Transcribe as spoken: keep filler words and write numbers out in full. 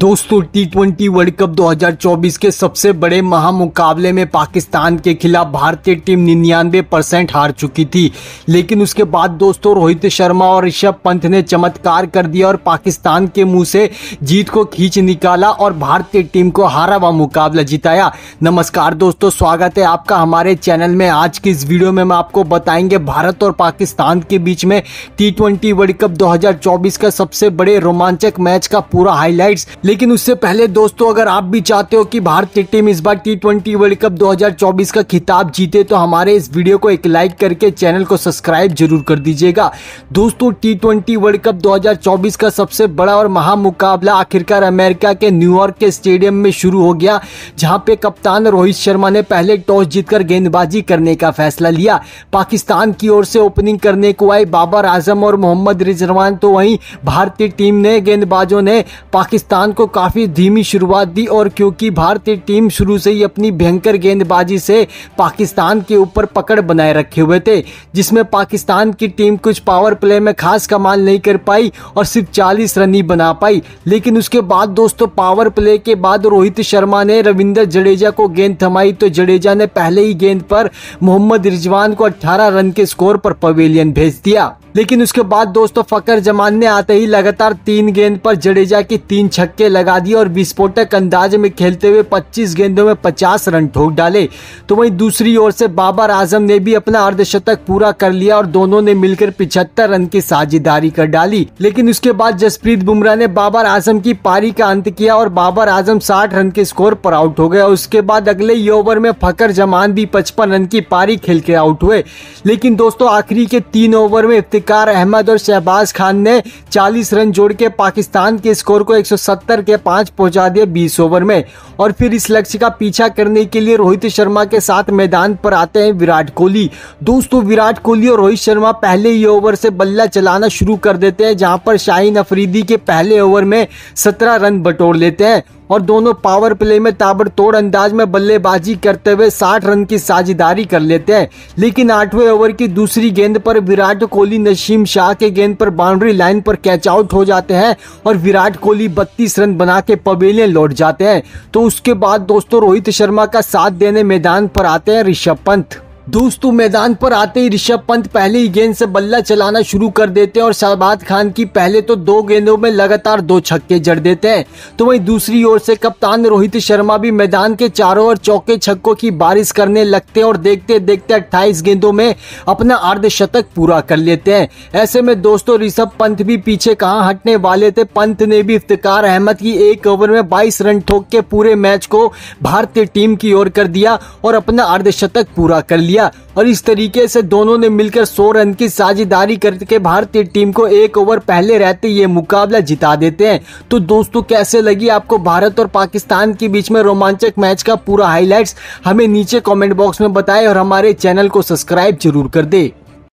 दोस्तों T twenty world cup दो हज़ार चौबीस के सबसे बड़े महामुकाबले में पाकिस्तान के खिलाफ भारतीय टीम निन्यानवे परसेंट हार चुकी थी, लेकिन उसके बाद दोस्तों रोहित शर्मा और ऋषभ पंत ने चमत्कार कर दिया और पाकिस्तान के मुंह से जीत को खींच निकाला और भारतीय टीम को हारा व मुकाबला जिताया। नमस्कार दोस्तों, स्वागत है आपका हमारे चैनल में। आज की इस वीडियो में हम आपको बताएंगे भारत और पाकिस्तान के बीच में टी ट्वेंटी वर्ल्ड कप दो हज़ार चौबीस का सबसे बड़े रोमांचक मैच का पूरा हाईलाइट्स। लेकिन उससे पहले दोस्तों, अगर आप भी चाहते हो कि भारतीय टीम इस बार टी ट्वेंटी वर्ल्ड कप दो हज़ार चौबीस का खिताब जीते तो हमारे इस वीडियो को एक लाइक करके चैनल को सब्सक्राइब जरूर कर दीजिएगा। दोस्तों टी ट्वेंटी वर्ल्ड कप दो हज़ार चौबीस का सबसे बड़ा और महामुकाबला आखिरकार अमेरिका के न्यूयॉर्क के स्टेडियम में शुरू हो गया, जहां पे कप्तान रोहित शर्मा ने पहले टॉस जीतकर गेंदबाजी करने का फैसला लिया। पाकिस्तान की ओर से ओपनिंग करने को आए बाबर आजम और मोहम्मद रिजवान, तो वहीं भारतीय टीम ने गेंदबाजों ने पाकिस्तान को काफी धीमी शुरुआत दी और क्योंकि भारतीय टीम शुरू से ही अपनी भयंकर गेंदबाजी से पाकिस्तान के ऊपर पकड़ बनाए रखे हुए थे, जिसमें पाकिस्तान की टीम कुछ पावर प्ले में खास कमाल नहीं कर पाई और सिर्फ चालीस रन ही बना पाई। लेकिन उसके बाद दोस्तों पावर प्ले के बाद रोहित शर्मा ने रविंद्र जडेजा को गेंद थमाई तो जडेजा ने पहले ही गेंद पर मोहम्मद रिजवान को अठारह रन के स्कोर पर पवेलियन भेज दिया। लेकिन उसके बाद दोस्तों फखर जमान ने आते ही लगातार तीन गेंद पर जडेजा की तीन छक्के लगा दिए और विस्फोटक अंदाज में खेलते हुए पच्चीस गेंदों में पचास रन ठोक डाले। तो वहीं दूसरी ओर से बाबर आजम ने भी अपना अर्धशतक पूरा कर लिया और दोनों ने मिलकर पचहत्तर रन की साझेदारी कर डाली। लेकिन उसके बाद जसप्रीत बुमराह ने बाबर आजम की पारी का अंत किया और बाबर आजम साठ रन के स्कोर पर आउट हो गए। उसके बाद अगले ही ओवर में फखर जमान भी पचपन रन की पारी खेल के आउट हुए। लेकिन दोस्तों आखिरी के तीन ओवर में इफ्तिखार अहमद और शहबाज खान ने चालीस रन जोड़ के पाकिस्तान के स्कोर को एक सौ सत्तर के पांच पहुंचा दिया बीस ओवर में। और फिर इस लक्ष्य का पीछा करने के लिए रोहित शर्मा के साथ मैदान पर आते हैं विराट कोहली। दोस्तों विराट कोहली और रोहित शर्मा पहले ही ओवर से बल्ला चलाना शुरू कर देते हैं, जहां पर शाहीन अफरीदी के पहले ओवर में सत्रह रन बटोर लेते हैं और दोनों पावर प्ले में ताबड़तोड़ अंदाज में बल्लेबाजी करते हुए साठ रन की साझेदारी कर लेते हैं। लेकिन आठवें ओवर की दूसरी गेंद पर विराट कोहली नसीम शाह के गेंद पर बाउंड्री लाइन पर कैच आउट हो जाते हैं और विराट कोहली बत्तीस रन बना के पवेलियन लौट जाते हैं। तो उसके बाद दोस्तों रोहित शर्मा का साथ देने मैदान पर आते हैं ऋषभ पंत। दोस्तों मैदान पर आते ही ऋषभ पंत पहले ही गेंद से बल्ला चलाना शुरू कर देते हैं और शहबाज खान की पहले तो दो गेंदों में लगातार दो छक्के जड़ देते हैं। तो वहीं दूसरी ओर से कप्तान रोहित शर्मा भी मैदान के चारों ओर चौके छक्कों की बारिश करने लगते हैं और देखते देखते अट्ठाईस गेंदों में अपना अर्धशतक पूरा कर लेते हैं। ऐसे में दोस्तों ऋषभ पंत भी पीछे कहाँ हटने वाले थे। पंत ने भी इफ्तिखार अहमद की एक ओवर में बाईस रन ठोक के पूरे मैच को भारतीय टीम की ओर कर दिया और अपना अर्धशतक पूरा कर लिया और इस तरीके से दोनों ने मिलकर सौ रन की साझेदारी करके भारतीय टीम को एक ओवर पहले रहते ये मुकाबला जिता देते हैं। तो दोस्तों कैसे लगी आपको भारत और पाकिस्तान के बीच में रोमांचक मैच का पूरा हाईलाइट्स, हमें नीचे कमेंट बॉक्स में बताएं और हमारे चैनल को सब्सक्राइब जरूर कर दें।